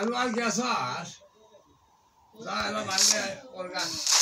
Anual biasa, lah orang banyak organ.